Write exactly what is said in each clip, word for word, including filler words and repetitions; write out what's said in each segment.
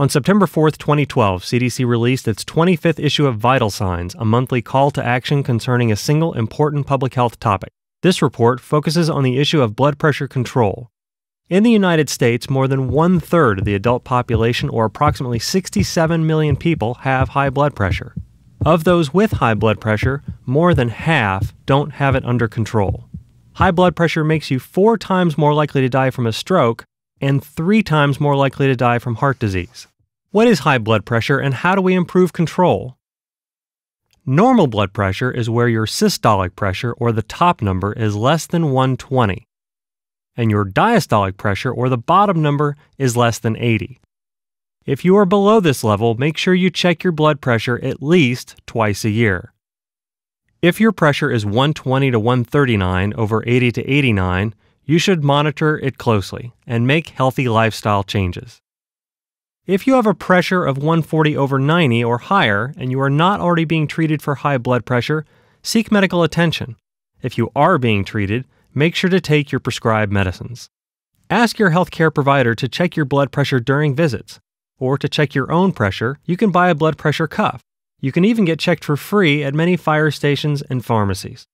On September fourth, twenty twelve, C D C released its twenty-fifth issue of Vital Signs, a monthly call to action concerning a single important public health topic. This report focuses on the issue of blood pressure control. In the United States, more than one-third of the adult population, or approximately sixty-seven million people, have high blood pressure. Of those with high blood pressure, more than half don't have it under control. High blood pressure makes you four times more likely to die from a stroke and three times more likely to die from heart disease. What is high blood pressure, and how do we improve control? Normal blood pressure is where your systolic pressure, or the top number, is less than one twenty, and your diastolic pressure, or the bottom number, is less than eighty. If you are below this level, make sure you check your blood pressure at least twice a year. If your pressure is one twenty to one thirty-nine over eighty to eighty-nine, you should monitor it closely and make healthy lifestyle changes. If you have a pressure of one forty over ninety or higher and you are not already being treated for high blood pressure, seek medical attention. If you are being treated, make sure to take your prescribed medicines. Ask your healthcare provider to check your blood pressure during visits, or to check your own pressure, you can buy a blood pressure cuff. You can even get checked for free at many fire stations and pharmacies.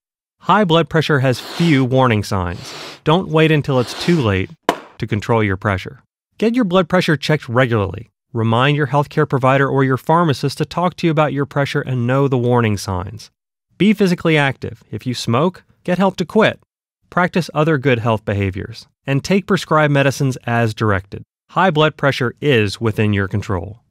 High blood pressure has few warning signs. Don't wait until it's too late to control your pressure. Get your blood pressure checked regularly. Remind your healthcare provider or your pharmacist to talk to you about your pressure and know the warning signs. Be physically active. If you smoke, get help to quit. Practice other good health behaviors. And take prescribed medicines as directed. High blood pressure is within your control.